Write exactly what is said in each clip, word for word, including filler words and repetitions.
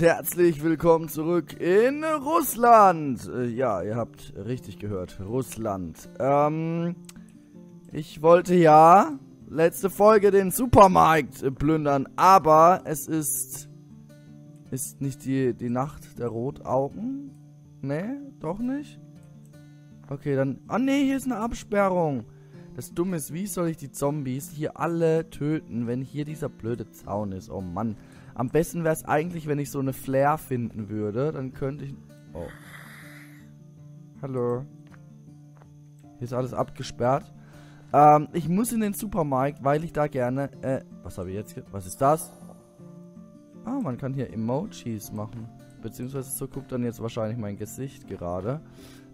Und herzlich willkommen zurück in Russland. Äh, ja, ihr habt richtig gehört. Russland. Ähm, ich wollte ja letzte Folge den Supermarkt äh, plündern, aber es ist... Ist nicht die, die Nacht der Rotaugen? Nee, doch nicht? Okay, dann... Ah, nee, hier ist eine Absperrung. Das Dumme ist, wie soll ich die Zombies hier alle töten, wenn hier dieser blöde Zaun ist? Oh Mann. Am besten wäre es eigentlich, wenn ich so eine Flare finden würde. Dann könnte ich... Oh. Hallo. Hier ist alles abgesperrt. Ähm, ich muss in den Supermarkt, weil ich da gerne... Äh, was habe ich jetzt... Was ist das? Ah, man kann hier Emojis machen. Beziehungsweise so guckt dann jetzt wahrscheinlich mein Gesicht gerade.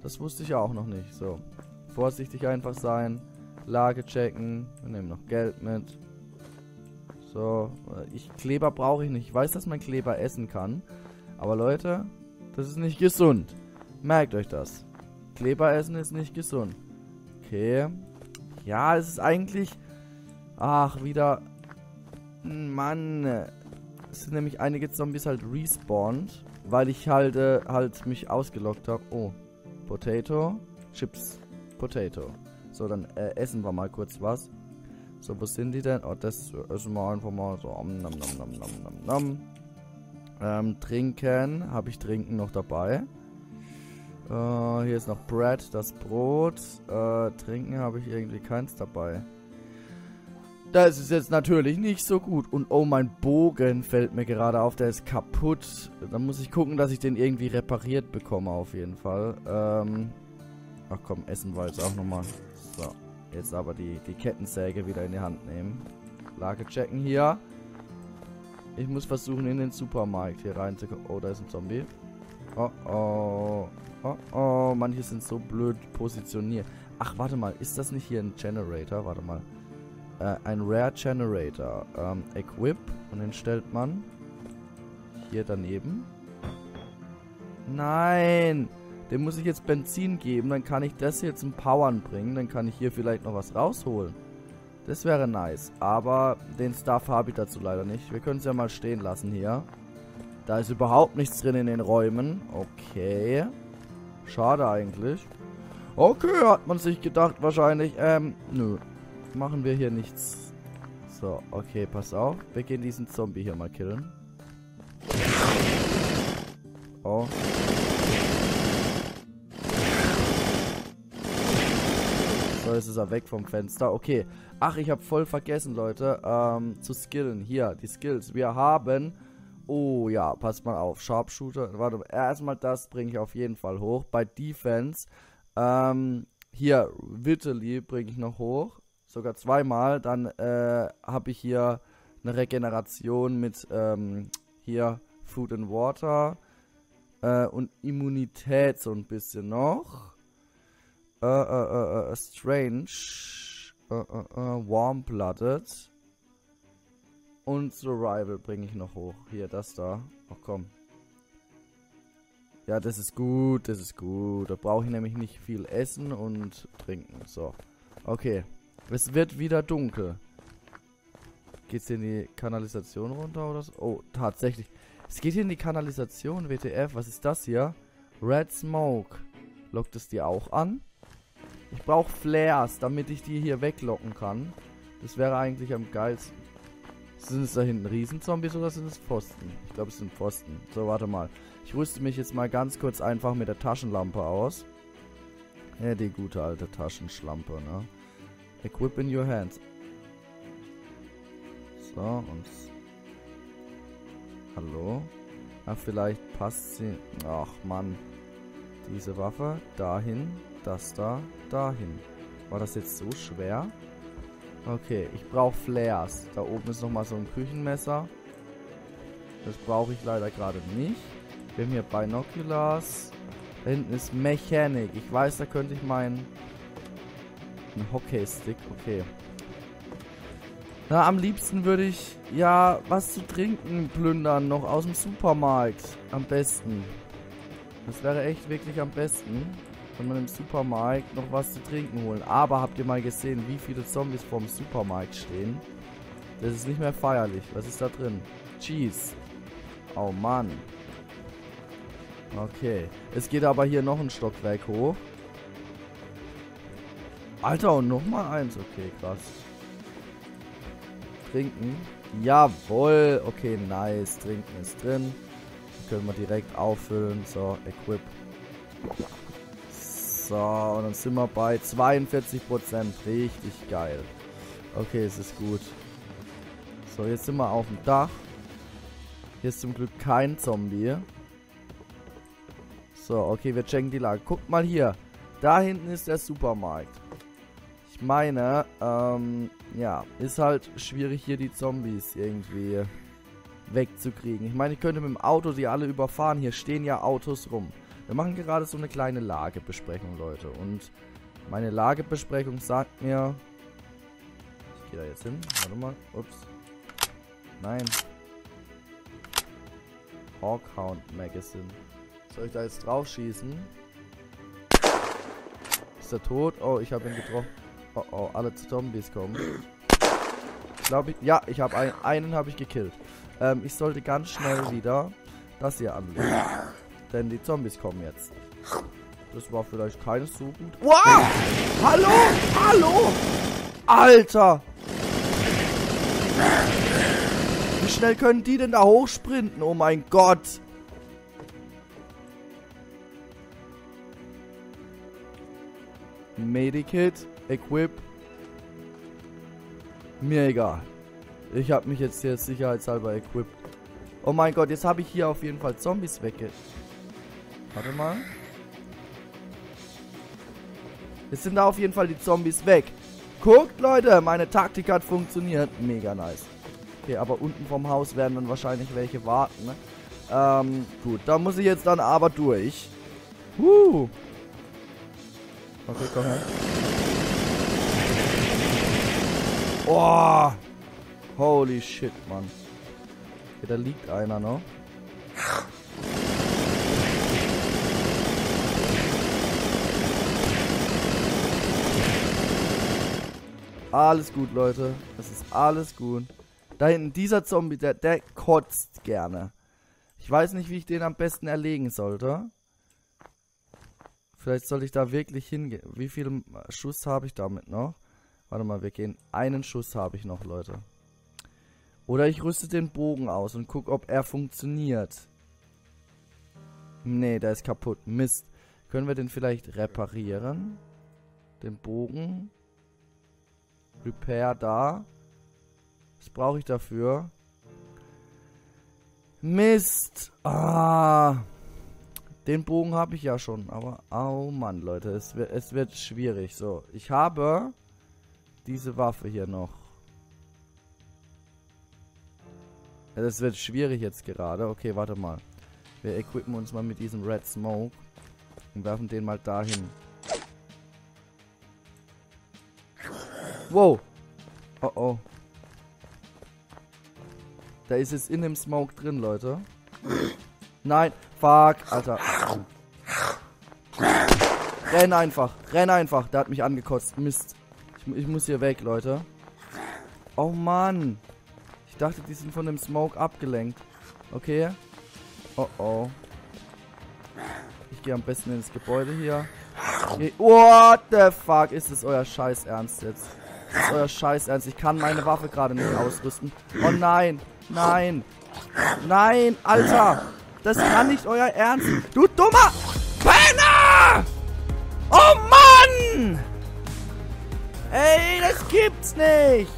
Das wusste ich ja auch noch nicht. So. Vorsichtig einfach sein. Lage checken. Wir nehmen noch Geld mit. So, ich, Kleber brauche ich nicht. Ich weiß, dass man Kleber essen kann. Aber Leute, das ist nicht gesund. Merkt euch das. Kleber essen ist nicht gesund. Okay. Ja, es ist eigentlich... Ach, wieder... Mann. Es sind nämlich einige Zombies halt respawned. Weil ich halt, äh, halt mich ausgelockt habe. Oh. Potato. Chips. Potato. So, dann äh, essen wir mal kurz was. So, wo sind die denn? Oh, das essen wir einfach mal so. Om, nom, nom, nom, nom, nom, nom. Ähm, trinken. Habe ich Trinken noch dabei? Äh, hier ist noch Bread, das Brot. Äh, Trinken habe ich irgendwie keins dabei. Das ist jetzt natürlich nicht so gut. Und oh, mein Bogen fällt mir gerade auf. Der ist kaputt. Dann muss ich gucken, dass ich den irgendwie repariert bekomme auf jeden Fall. Ähm, ach komm, essen wir jetzt auch nochmal. So. Jetzt aber die, die Kettensäge wieder in die Hand nehmen. Lage checken hier. Ich muss versuchen, in den Supermarkt hier reinzukommen. Oh, da ist ein Zombie. Oh, oh. Oh, oh. Manche sind so blöd positioniert. Ach, warte mal. Ist das nicht hier ein Generator? Warte mal. Äh, ein Rare Generator. Ähm, Equip. Und den stellt man hier daneben. Nein! Dem muss ich jetzt Benzin geben, dann kann ich das hier zum Powern bringen. Dann kann ich hier vielleicht noch was rausholen. Das wäre nice. Aber den Stuff habe ich dazu leider nicht. Wir können es ja mal stehen lassen hier. Da ist überhaupt nichts drin in den Räumen. Okay. Schade eigentlich. Okay, hat man sich gedacht wahrscheinlich. Ähm, nö. Machen wir hier nichts. So, okay, pass auf. Wir gehen diesen Zombie hier mal killen. Oh. Jetzt ist er weg vom Fenster. Okay. Ach, ich habe voll vergessen, Leute, ähm, zu skillen. Hier, die Skills. Wir haben... Oh, ja, passt mal auf. Sharpshooter. Warte, erstmal das bringe ich auf jeden Fall hoch. Bei Defense. Ähm, hier, Vitali bringe ich noch hoch. Sogar zweimal. Dann, äh, habe ich hier eine Regeneration mit, ähm, hier Food and Water. Äh, und Immunität so ein bisschen noch. Uh, uh, uh, uh, strange, uh, uh, uh, Warm-Blooded und Survival bringe ich noch hoch. Hier, das da. Ach komm. Ja, das ist gut, das ist gut. Da brauche ich nämlich nicht viel essen und trinken. So, okay. Es wird wieder dunkel. Geht's hier in die Kanalisation runter oder so? Oh, tatsächlich. Es geht hier in die Kanalisation, W T F. Was ist das hier? Red Smoke. Lockt es die auch an? Ich brauche Flares, damit ich die hier weglocken kann. Das wäre eigentlich am geilsten. Sind es da hinten Riesenzombies oder sind es Pfosten? Ich glaube, es sind Pfosten. So, warte mal. Ich rüste mich jetzt mal ganz kurz einfach mit der Taschenlampe aus. Ja, die gute alte Taschenschlampe, ne? Equip in your hands. So, und... Hallo? Ach, vielleicht passt sie... Ach, Mann. Diese Waffe. Dahin. Das da, dahin. War das jetzt so schwer? Okay, ich brauche Flares. Da oben ist nochmal so ein Küchenmesser. Das brauche ich leider gerade nicht. Wir haben hier Binoculars. Da hinten ist Mechanik. Ich weiß, da könnte ich meinen... Ein Hockeystick, okay. Na, am liebsten würde ich... Ja, was zu trinken plündern. Noch aus dem Supermarkt. Am besten. Das wäre echt wirklich am besten. Wenn man im Supermarkt noch was zu trinken holen. Aber habt ihr mal gesehen, wie viele Zombies vorm Supermarkt stehen? Das ist nicht mehr feierlich. Was ist da drin? Cheese. Oh Mann. Okay. Es geht aber hier noch ein Stockwerk hoch. Alter, und nochmal eins. Okay, krass. Trinken. Jawohl. Okay, nice. Trinken ist drin. Können wir direkt auffüllen. So, equip. So, und dann sind wir bei zweiundvierzig Prozent. Richtig geil. Okay, es ist gut. So, jetzt sind wir auf dem Dach. Hier ist zum Glück kein Zombie. So, okay, wir checken die Lage. Guckt mal hier. Da hinten ist der Supermarkt. Ich meine, ähm, ja, ist halt schwierig, hier die Zombies irgendwie wegzukriegen. Ich meine, ich könnte mit dem Auto die alle überfahren. Hier stehen ja Autos rum. Wir machen gerade so eine kleine Lagebesprechung, Leute. Und meine Lagebesprechung sagt mir... Ich gehe da jetzt hin. Warte mal. Ups. Nein. Hawkhound Magazine. Soll ich da jetzt drauf schießen? Ist er tot? Oh, ich habe ihn getroffen. Oh, oh, alle Zombies kommen. Glaube ich... Ja, ich habe einen, einen habe ich gekillt. Ähm, ich sollte ganz schnell wieder das hier anlegen. Denn die Zombies kommen jetzt. Das war vielleicht keines so gut. Wow! Nee. Hallo! Hallo! Alter! Wie schnell können die denn da hochsprinten? Oh mein Gott! Medikit, Equip. Mir egal. Ich habe mich jetzt hier sicherheitshalber equipped. Oh mein Gott, jetzt habe ich hier auf jeden Fall Zombies wegge... Warte mal. Jetzt sind da auf jeden Fall die Zombies weg. Guckt, Leute, meine Taktik hat funktioniert. Mega nice. Okay, aber unten vom Haus werden dann wahrscheinlich welche warten. Ne? Ähm, gut, da muss ich jetzt dann aber durch. Huh. Okay, komm her. Oh. Holy shit, Mann. Okay, da liegt einer noch. Alles gut, Leute. Das ist alles gut. Da hinten, dieser Zombie, der, der kotzt gerne. Ich weiß nicht, wie ich den am besten erlegen sollte. Vielleicht sollte ich da wirklich hingehen. Wie viel Schuss habe ich damit noch? Warte mal, wir gehen. Einen Schuss habe ich noch, Leute. Oder ich rüste den Bogen aus und gucke, ob er funktioniert. Nee, der ist kaputt. Mist. Können wir den vielleicht reparieren? Den Bogen... Repair da. Was brauche ich dafür? Mist. Ah. Den Bogen habe ich ja schon. Aber, oh Mann, Leute. Es wird, es wird schwierig. So, ich habe diese Waffe hier noch. Es wird schwierig jetzt gerade. Okay, warte mal. Wir equippen uns mal mit diesem Red Smoke. Und werfen den mal dahin. Wow. Oh oh. Da ist jetzt in dem Smoke drin, Leute. Nein. Fuck, Alter. Renn einfach. Renn einfach. Der hat mich angekotzt. Mist. Ich, ich muss hier weg, Leute. Oh Mann. Ich dachte, die sind von dem Smoke abgelenkt. Okay. Oh oh. Ich gehe am besten ins Gebäude hier. Okay. What the fuck? Ist das euer Scheiß Ernst jetzt? Das ist euer Scheiß Ernst. Ich kann meine Waffe gerade nicht ausrüsten. Oh nein. Nein. Nein, Alter. Das kann nicht euer Ernst. Du dummer Penner! Oh Mann! Ey, das gibt's nicht.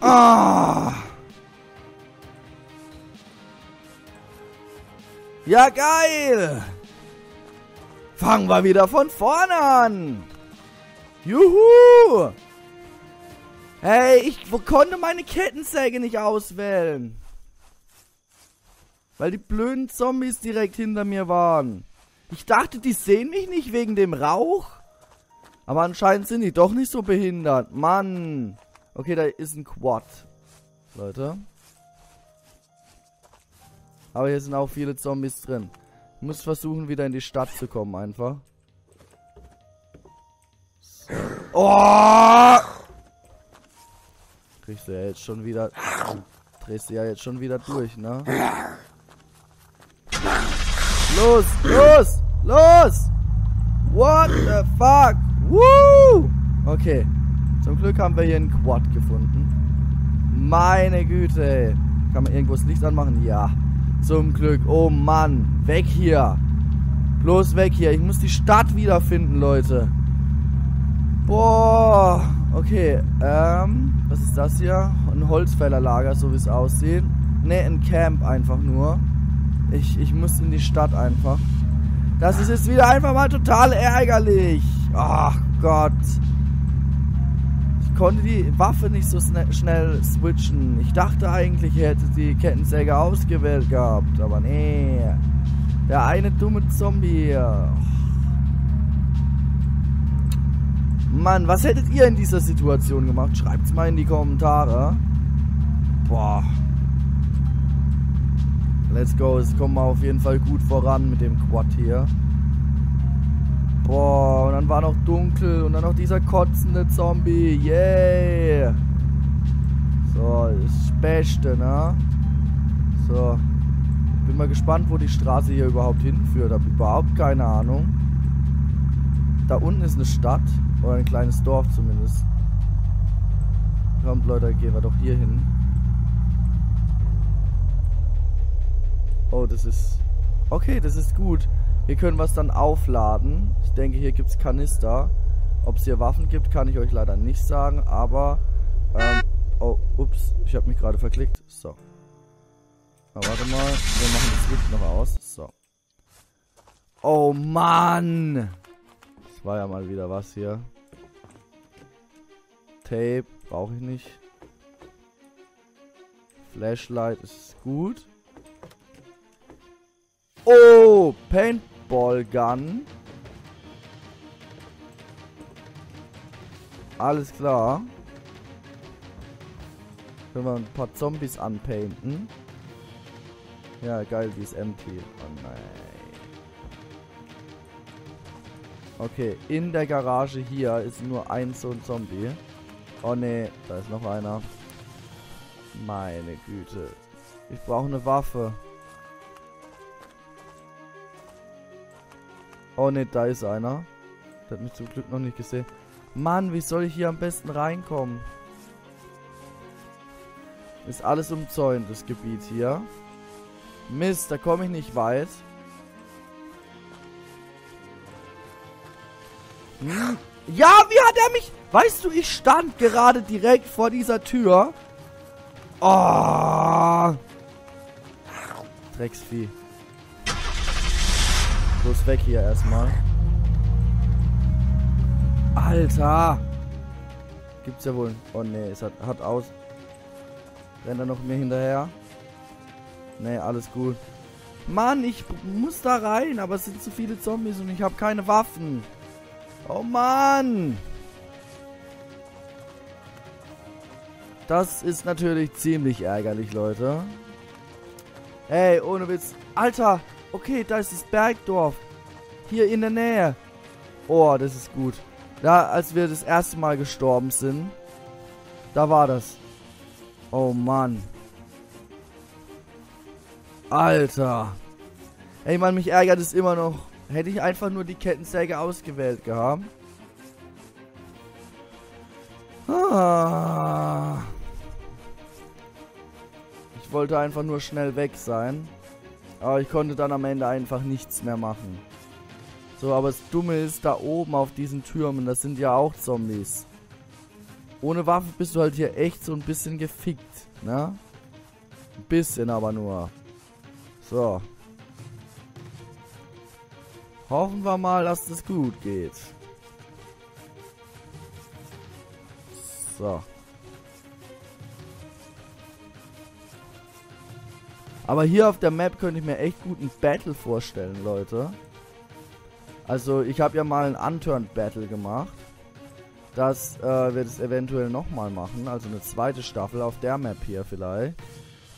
Ah. Ja, geil. Fangen wir wieder von vorne an. Juhu. Hey, ich konnte meine Kettensäge nicht auswählen. Weil die blöden Zombies direkt hinter mir waren. Ich dachte, die sehen mich nicht wegen dem Rauch. Aber anscheinend sind die doch nicht so behindert. Mann. Okay, da ist ein Quad. Leute. Aber hier sind auch viele Zombies drin. Ich muss versuchen, wieder in die Stadt zu kommen, einfach. So. Oh! Kriegst du ja jetzt schon wieder Drehst du ja jetzt schon wieder durch, ne? Los, los, los! What the fuck? Woo! Okay. Zum Glück haben wir hier einen Quad gefunden. Meine Güte. Kann man irgendwo das Licht anmachen? Ja. Zum Glück. Oh Mann. Weg hier. Bloß weg hier. Ich muss die Stadt wiederfinden, Leute. Boah. Okay. Ähm. Was ist das hier? Ein Holzfällerlager, so wie es aussieht. Ne, ein Camp einfach nur. Ich, ich muss in die Stadt einfach. Das ist jetzt wieder einfach mal total ärgerlich. Ach Gott. Ich konnte die Waffe nicht so schnell switchen. Ich dachte eigentlich, ich hätte die Kettensäge ausgewählt gehabt. Aber nee. Der eine dumme Zombie. Mann, was hättet ihr in dieser Situation gemacht? Schreibt's mal in die Kommentare. Boah. Let's go, es kommen wir auf jeden Fall gut voran mit dem Quad hier. Boah, und dann war noch dunkel und dann noch dieser kotzende Zombie. Yeah! So, das Beste, ne? So. Bin mal gespannt, wo die Straße hier überhaupt hinführt. Hab überhaupt keine Ahnung. Da unten ist eine Stadt. Oder ein kleines Dorf zumindest. Kommt, Leute, gehen wir doch hier hin. Oh, das ist... Okay, das ist gut. Hier können wir es dann aufladen. Ich denke, hier gibt es Kanister. Ob es hier Waffen gibt, kann ich euch leider nicht sagen. Aber... Ähm, oh, ups. Ich habe mich gerade verklickt. So. Na, warte mal. Wir machen das Licht noch aus. So. Oh, Mann! Das war ja mal wieder was hier. Tape brauche ich nicht. Flashlight ist gut. Oh, Paintball Gun. Alles klar. Können wir ein paar Zombies anpainten. Ja, geil, die ist empty. Oh nein. Okay, in der Garage hier ist nur ein so ein Zombie. Oh ne, da ist noch einer. Meine Güte. Ich brauche eine Waffe. Oh ne, da ist einer. Der hat mich zum Glück noch nicht gesehen. Mann, wie soll ich hier am besten reinkommen? Ist alles umzäunt, das Gebiet hier. Mist, da komme ich nicht weit. Hm? Ja, wie hat er mich... Weißt du, ich stand gerade direkt vor dieser Tür. Oh. Drecksvieh. Bloß weg hier erstmal. Alter! Gibt's ja wohl. Oh ne, es hat, hat aus. Rennt er noch mir hinterher? Ne, alles gut. Mann, ich muss da rein, aber es sind zu viele Zombies und ich habe keine Waffen. Oh Mann! Das ist natürlich ziemlich ärgerlich, Leute. Ey, ohne Witz. Alter! Okay, da ist das Bergdorf. Hier in der Nähe. Oh, das ist gut. Da, als wir das erste Mal gestorben sind. Da war das. Oh, Mann. Alter. Ey, Mann, mich ärgert es immer noch. Hätte ich einfach nur die Kettensäge ausgewählt gehabt. Ah. Ich wollte einfach nur schnell weg sein. Aber ich konnte dann am Ende einfach nichts mehr machen. So, aber das Dumme ist, da oben auf diesen Türmen, das sind ja auch Zombies. Ohne Waffe bist du halt hier echt so ein bisschen gefickt, ne? Ein bisschen aber nur. So. Hoffen wir mal, dass das gut geht. So. Aber hier auf der Map könnte ich mir echt gut ein Battle vorstellen, Leute. Also, ich habe ja mal ein Unturned Battle gemacht. Das äh, wird es eventuell nochmal machen. Also eine zweite Staffel auf der Map hier vielleicht.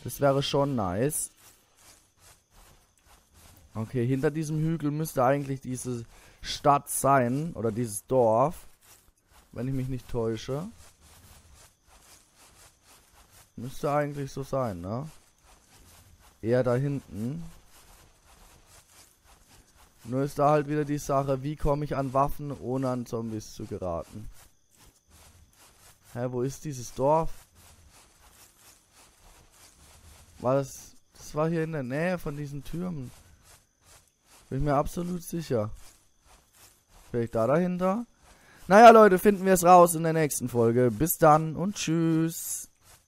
Das wäre schon nice. Okay, hinter diesem Hügel müsste eigentlich diese Stadt sein. Oder dieses Dorf. Wenn ich mich nicht täusche. Müsste eigentlich so sein, ne? Eher da hinten. Nur ist da halt wieder die Sache, wie komme ich an Waffen, ohne an Zombies zu geraten. Hä, wo ist dieses Dorf? War das... Das war hier in der Nähe von diesen Türmen. Bin ich mir absolut sicher. Vielleicht da dahinter? Naja, Leute, finden wir es raus in der nächsten Folge. Bis dann und tschüss.